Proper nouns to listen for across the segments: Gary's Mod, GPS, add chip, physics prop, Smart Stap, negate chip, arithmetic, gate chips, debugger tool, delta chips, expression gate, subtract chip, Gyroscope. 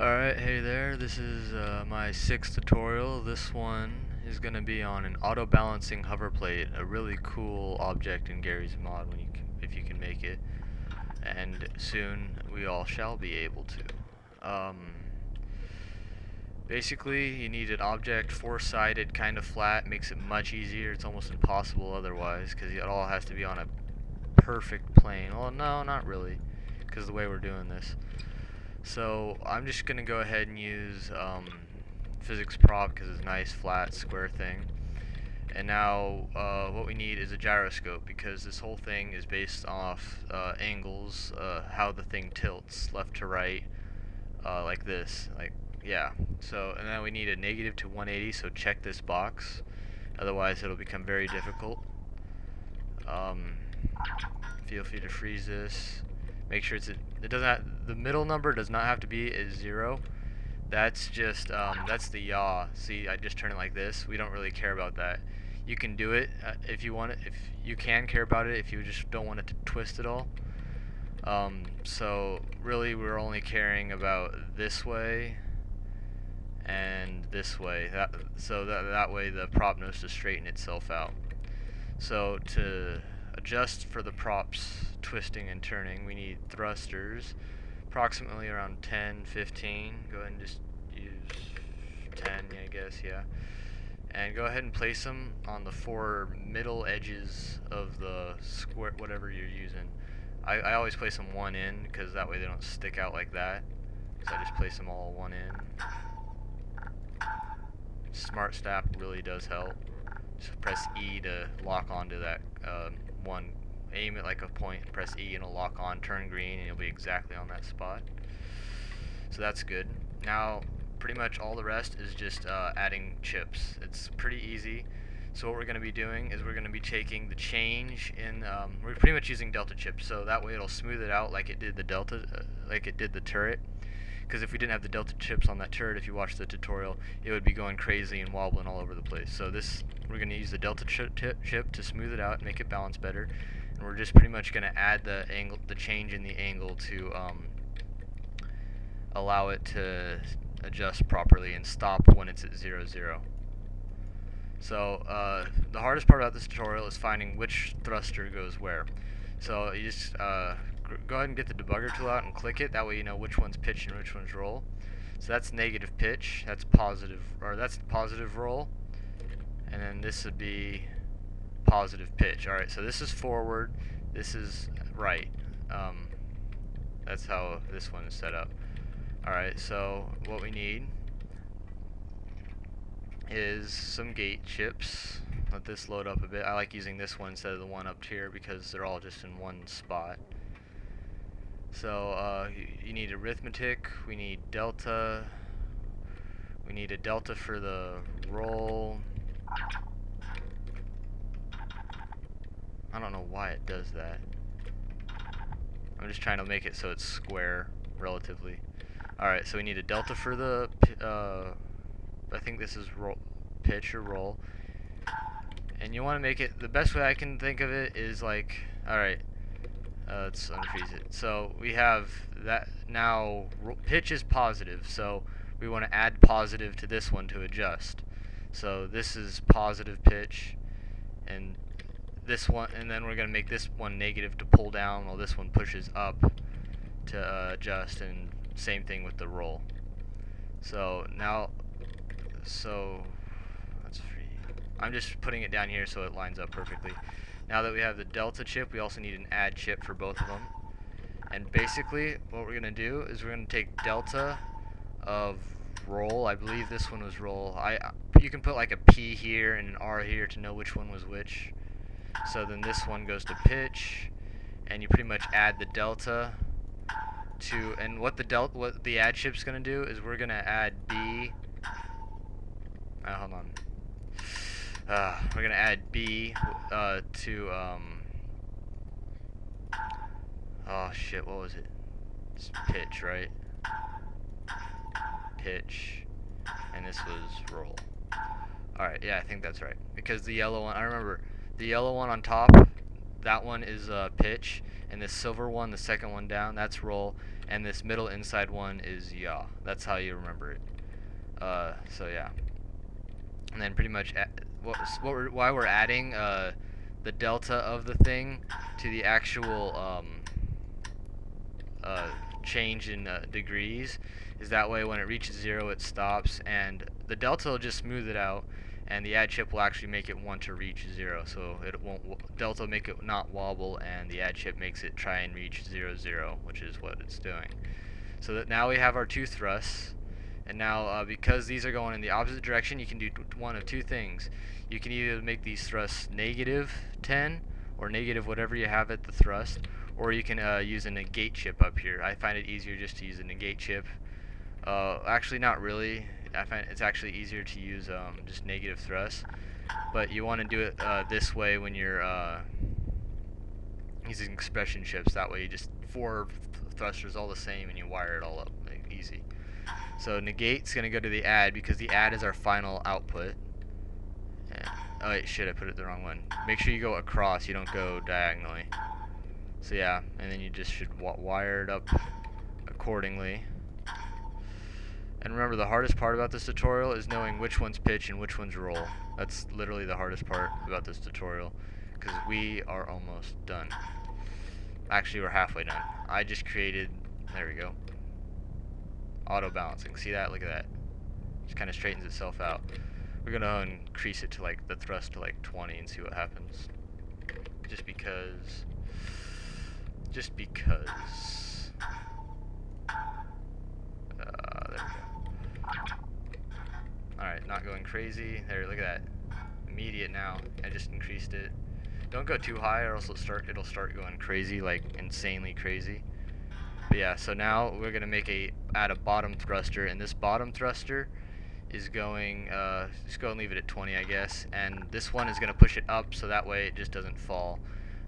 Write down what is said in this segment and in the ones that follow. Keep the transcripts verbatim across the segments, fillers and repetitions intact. Alright, hey there, this is uh, my sixth tutorial. This one is going to be on an auto-balancing hover plate, a really cool object in Gary's Mod when you can, if you can make it, and soon we all shall be able to. Um, basically, you need an object four-sided, kind of flat, makes it much easier. It's almost impossible otherwise, because it all has to be on a perfect plane. Well, no, not really, because the way we're doing this. So I'm just going to go ahead and use um, physics prop because it's a nice flat square thing. And now uh, what we need is a gyroscope because this whole thing is based off uh, angles, uh, how the thing tilts left to right, uh, like this, like yeah. So and then we need a negative to one eighty. So check this box, otherwise it'll become very difficult. Um, feel free to freeze this. Make sure it's a, it doesn't have, the middle number does not have to be a zero. That's just um, that's the yaw. See, I just turn it like this. We don't really care about that. You can do it uh, if you want it. If you can care about it, if you just don't want it to twist at all. Um, so really, we're only caring about this way and this way. That, so that that way the prop knows to straighten itself out. So to adjust for the props twisting and turning, we need thrusters approximately around ten, fifteen. Go ahead and just use ten, I guess, yeah. And go ahead and place them on the four middle edges of the square, whatever you're using. I, I always place them one in because that way they don't stick out like that. So I just place them all one in. Smart Stap really does help. Just press E to lock onto that um, one. Aim it like a point, press E and it'll lock on, turn green, and you'll be exactly on that spot. So that's good. Now pretty much all the rest is just uh, adding chips. It's pretty easy. So what we're going to be doing is we're going to be taking the change in, um, we're pretty much using delta chips, so that way it'll smooth it out like it did the delta, uh, like it did the turret. Because if we didn't have the delta chips on that turret, if you watched the tutorial, it would be going crazy and wobbling all over the place. So this, we're going to use the delta chip to smooth it out and make it balance better. And we're just pretty much going to add the angle, the change in the angle to um, allow it to adjust properly and stop when it's at zero zero. So uh, the hardest part about this tutorial is finding which thruster goes where. So you just uh, go ahead and get the debugger tool out and click it. That way you know which one's pitch and which one's roll. So that's negative pitch. That's positive, or that's positive roll. And then this would be positive pitch. All right. So this is forward. This is right. Um, that's how this one is set up. All right. So what we need is some gate chips. Let this load up a bit. I like using this one instead of the one up here because they're all just in one spot. So uh, you need arithmetic, we need delta, we need a delta for the roll. I don't know why it does that. I'm just trying to make it so it's square, relatively. Alright, so we need a delta for the, uh, I think this is roll, pitch or roll. And you want to make it, the best way I can think of it is like, alright, Uh, let's unfreeze it. So we have that now. Pitch is positive, so we want to add positive to this one to adjust. So this is positive pitch, and this one, and then we're going to make this one negative to pull down, while this one pushes up to uh, adjust. And same thing with the roll. So now, so let's free. I'm just putting it down here so it lines up perfectly. Now that we have the delta chip, we also need an add chip for both of them. And basically, what we're going to do is we're going to take delta of roll. I believe this one was roll. I You can put like a P here and an R here to know which one was which. So then this one goes to pitch, and you pretty much add the delta to, and what the delta, what the add chip's going to do is we're going to add B. Uh, hold on. Uh, we're going to add B uh, to, um, oh shit, what was it? It's pitch, right? Pitch, and this was roll. Alright, yeah, I think that's right. Because the yellow one, I remember, the yellow one on top that one is uh, pitch, and this silver one, the second one down, that's roll, and this middle inside one is yaw. That's how you remember it. Uh, so yeah, and then pretty much at, what, what we're, why we're adding uh, the delta of the thing to the actual um, uh, change in uh, degrees is that way when it reaches zero it stops, and the delta will just smooth it out, and the add chip will actually make it want to reach zero, so it won't delta will make it not wobble, and the add chip makes it try and reach zero zero, which is what it's doing. So that now we have our two thrusts. And now, uh, because these are going in the opposite direction, you can do one of two things. You can either make these thrusts negative ten, or negative whatever you have at the thrust, or you can uh, use a negate chip up here. I find it easier just to use a negate chip. Uh, actually, not really. I find it's actually easier to use um, just negative thrust. But you want to do it uh, this way when you're uh, using expression chips. That way, you just four thrusters all the same, and you wire it all up like, easy. So negate's gonna go to the add because the add is our final output. Yeah. Oh wait, shit, I put it the wrong one. Make sure you go across, you don't go diagonally. So yeah, and then you just should w wire it up accordingly. And remember, the hardest part about this tutorial is knowing which one's pitch and which one's roll. That's literally the hardest part about this tutorial, because we are almost done. Actually, we're halfway done. I just created, there we go. Auto balancing. See that? Look at that. Just kind of straightens itself out. We're gonna increase it to like the thrust to like twenty and see what happens. Just because. Just because. Uh, there we go. All right, not going crazy. There. Look at that. Immediate now. I just increased it. Don't go too high, or else it'll start. It'll start going crazy, like insanely crazy. But yeah, so now we're gonna make a add a bottom thruster, and this bottom thruster is going uh, just go and leave it at twenty, I guess. And this one is gonna push it up, so that way it just doesn't fall.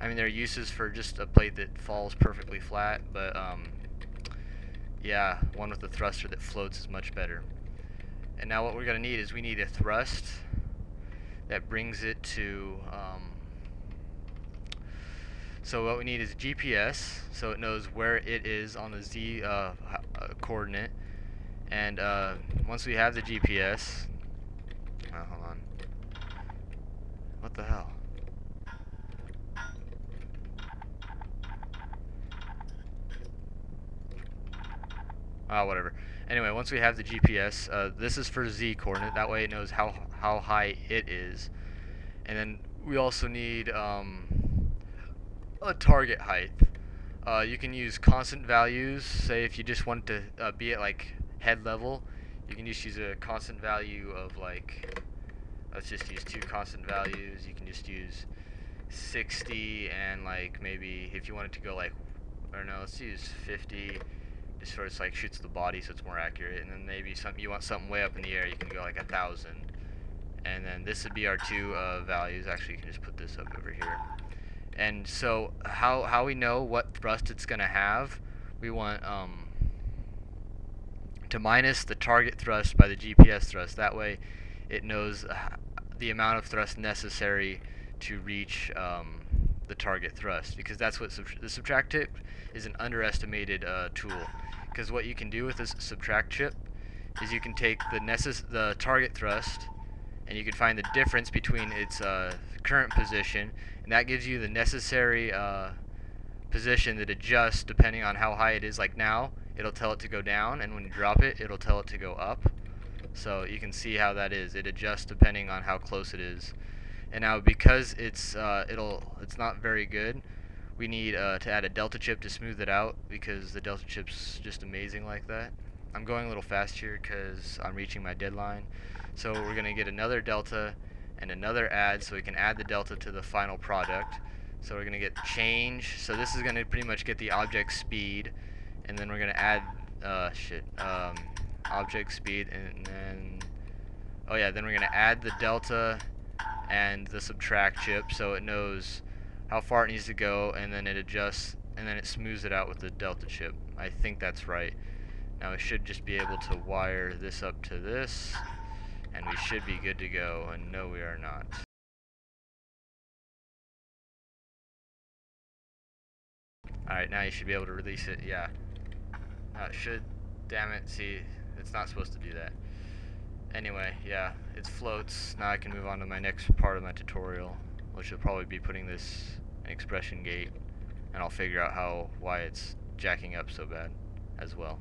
I mean, there are uses for just a plate that falls perfectly flat, but um, yeah, one with a thruster that floats is much better. And now what we're gonna need is we need a thrust that brings it to. Um, So what we need is G P S, so it knows where it is on the Z uh, coordinate. And uh, once we have the G P S, oh, hold on, what the hell? Ah, oh, whatever. Anyway, once we have the G P S, uh, this is for Z coordinate. That way, it knows how how high it is. And then we also need. Um, a target height. Uh, you can use constant values. Say if you just want to uh, be at like head level, you can just use a constant value of like, let's just use two constant values. You can just use sixty, and like maybe if you wanted to go like, I don't know, let's use fifty, just sort of like shoots the body so it's more accurate. And then maybe something you want something way up in the air, you can go like a thousand. And then this would be our two uh, values. Actually, you can just put this up over here. And so how, how we know what thrust it's going to have, we want um, to minus the target thrust by the G P S thrust. That way it knows the amount of thrust necessary to reach um, the target thrust, because that's what sub the subtract chip is an underestimated uh, tool. Because what you can do with this subtract chip is you can take the, necess the target thrust, and you can find the difference between its uh, current position, and that gives you the necessary uh, position that adjusts depending on how high it is. Like now, it'll tell it to go down, and when you drop it, it'll tell it to go up. So you can see how that is. It adjusts depending on how close it is. And now, because it's uh, it'll it's not very good, we need uh, to add a delta chip to smooth it out, because the delta chip's just amazing like that. I'm going a little fast here because I'm reaching my deadline. So we're going to get another delta and another add, so we can add the delta to the final product. So we're going to get change. So this is going to pretty much get the object speed, and then we're going to add uh, shit um, object speed, and then oh yeah, then we're going to add the delta and the subtract chip, so it knows how far it needs to go, and then it adjusts, and then it smooths it out with the delta chip. I think that's right. Now we should just be able to wire this up to this, and we should be good to go, and no, we are not. Alright, now you should be able to release it, yeah. Uh, it should, damn it, see, it's not supposed to do that. Anyway, yeah, it floats. Now I can move on to my next part of my tutorial, which will probably be putting this in expression gate, and I'll figure out how why it's jacking up so bad as well.